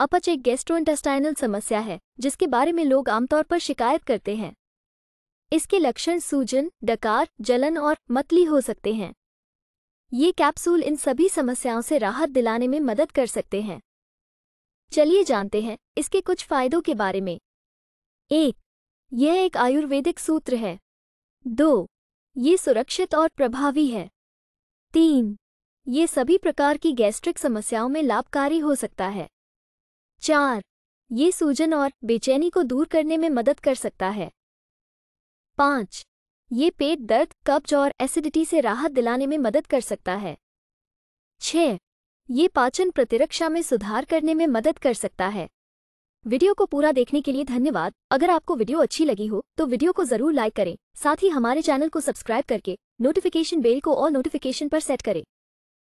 अपच एक गैस्ट्रोइंटेस्टाइनल समस्या है जिसके बारे में लोग आमतौर पर शिकायत करते हैं। इसके लक्षण सूजन, डकार, जलन और मतली हो सकते हैं। ये कैप्सूल इन सभी समस्याओं से राहत दिलाने में मदद कर सकते हैं। चलिए जानते हैं इसके कुछ फायदों के बारे में। 1. यह एक आयुर्वेदिक सूत्र है। 2. ये सुरक्षित और प्रभावी है। 3. ये सभी प्रकार की गैस्ट्रिक समस्याओं में लाभकारी हो सकता है। 4. ये सूजन और बेचैनी को दूर करने में मदद कर सकता है। 5. ये पेट दर्द, कब्ज और एसिडिटी से राहत दिलाने में मदद कर सकता है। 6. ये पाचन प्रतिरक्षा में सुधार करने में मदद कर सकता है। वीडियो को पूरा देखने के लिए धन्यवाद। अगर आपको वीडियो अच्छी लगी हो तो वीडियो को जरूर लाइक करें। साथ ही हमारे चैनल को सब्सक्राइब करके नोटिफिकेशन बेल को ऑल नोटिफिकेशन पर सेट करें।